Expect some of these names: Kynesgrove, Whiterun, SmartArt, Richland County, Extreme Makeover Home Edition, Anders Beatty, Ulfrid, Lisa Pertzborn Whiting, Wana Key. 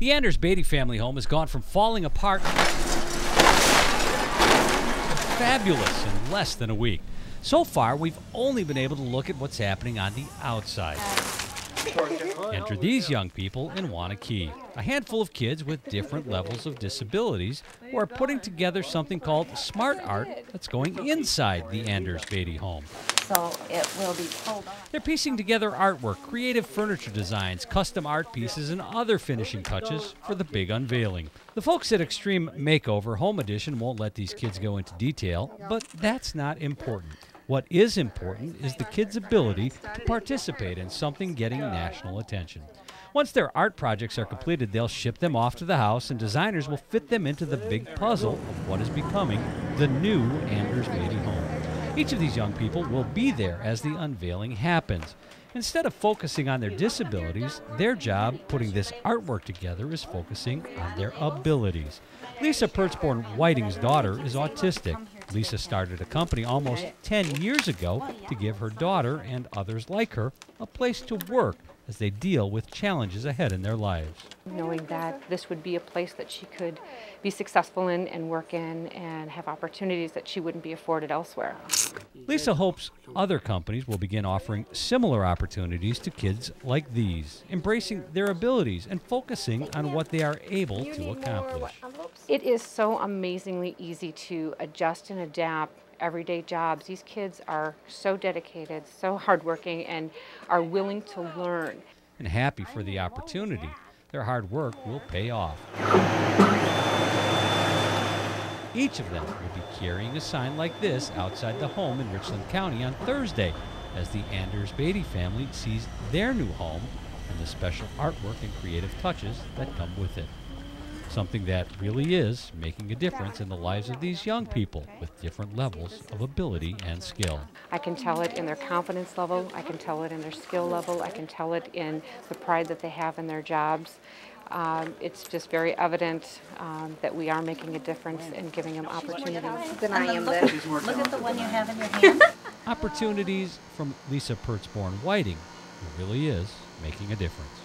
The Anders Beatty family home has gone from falling apart to fabulous in less than a week. So far, we've only been able to look at what's happening on the outside. Enter these young people in Wana Key, a handful of kids with different levels of disabilities who are putting together something called smart art that's going inside the Anders Beatty home. So it will be pulled off. They're piecing together artwork, creative furniture designs, custom art pieces, and other finishing touches for the big unveiling. The folks at Extreme Makeover Home Edition won't let these kids go into detail, but that's not important. What is important is the kids' ability to participate in something getting national attention. Once their art projects are completed, they'll ship them off to the house, and designers will fit them into the big puzzle of what is becoming the new Anders Beatty home. Each of these young people will be there as the unveiling happens. Instead of focusing on their disabilities, their job putting this artwork together is focusing on their abilities. Lisa Pertzborn Whiting's daughter is autistic. Lisa started a company almost 10 years ago to give her daughter and others like her a place to work as they deal with challenges ahead in their lives. Knowing that this would be a place that she could be successful in and work in and have opportunities that she wouldn't be afforded elsewhere. Lisa hopes other companies will begin offering similar opportunities to kids like these, embracing their abilities and focusing on what they are able to accomplish. It is so amazingly easy to adjust and adapt everyday jobs. These kids are so dedicated, so hardworking, and are willing to learn. And happy for the opportunity. Their hard work will pay off. Each of them will be carrying a sign like this outside the home in Richland County on Thursday as the Anders Beatty family sees their new home and the special artwork and creative touches that come with it. Something that really is making a difference in the lives of these young people with different levels of ability and skill. I can tell it in their confidence level, I can tell it in their skill level, I can tell it in the pride that they have in their jobs. It's just very evident that we are making a difference and giving them opportunities. Then I am there. Look at the one you have in your hand. Opportunities from Lisa Pertzborn Whiting, who really is making a difference.